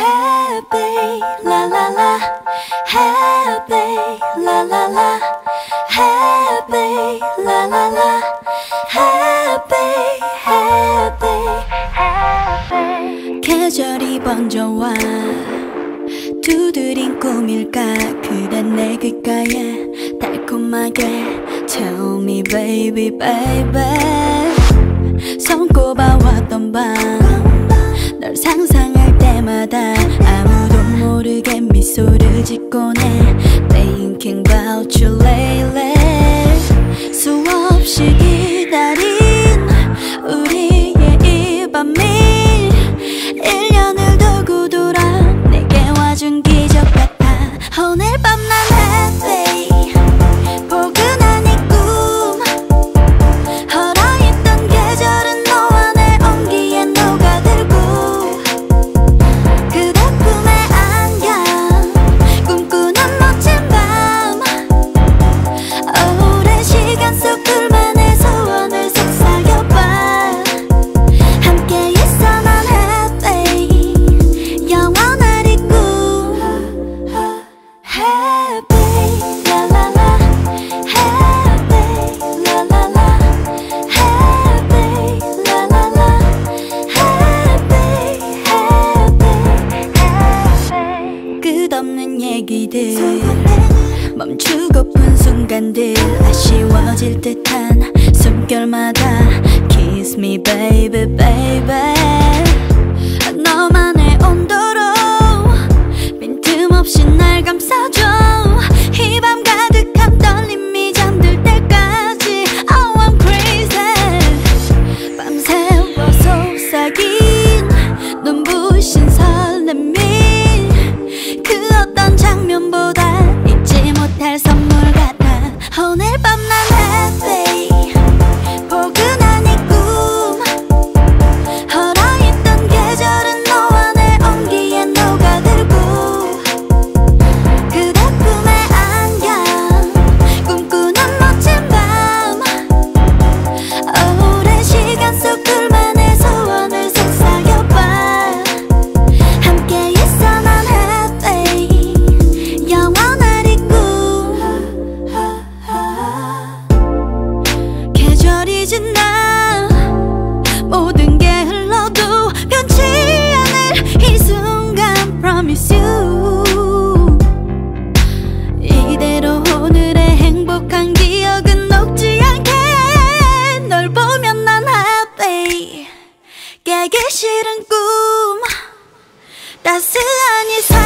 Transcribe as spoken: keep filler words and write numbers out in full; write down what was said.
Happy la la la Happy la la la Happy la la la Happy Happy Happy 계절이 번져와 두드린 꿈일까 그대 내 귓가에 달콤하게 Tell me baby baby 손꼽아왔던 밤 널 상상할 때마다 아무도 모르게 미소를 짓곤 해 Thinking about you lately 수없이 기다린 우리의 이 밤이 일 년을 두고 돌아 내게 와준 기적 같아 오늘 밤 난 happy 포근한 이 꿈 허락했던 계절은 너와 내 온기에 녹아들고 그대 품에 안겨 꿈꾸는 멋진 밤 오랜 시간 속 둘만의 소원을 속삭여봐 함께 있어 난 happy 영원한 이 꿈 happy la la la happy la la la happy la la la happy happy happy 끝없는 얘기들 멈추고픈 순간들 아쉬워질 듯한 숨결마다 Kiss me baby baby 너만의 온도로 빈틈없이 날 감싸줘 이 밤 가득한 떨림이 잠들 때까지 Oh I'm crazy 밤새워 속삭인 눈부신 설렘이 그 어떤 장면보다 잊지 못할 선물 같아 오늘 밤 난 happy 포근한 이 꿈 허락했던 계절은 너와 내 온기에 녹아들고 그대 품에 안겨 꿈꾸는 멋진 밤 오랜 시간 속 둘만의 소원을 속삭여봐 함께 있어 난 happy 영원한 이꿈 계절이 지나 모든 게 흘러도 변치 않을 이 순간 Promise you 이대로 오늘의 행복한 기억은 녹지 않게 널 보면 난 happy 깨기 싫은 꿈 따스한 이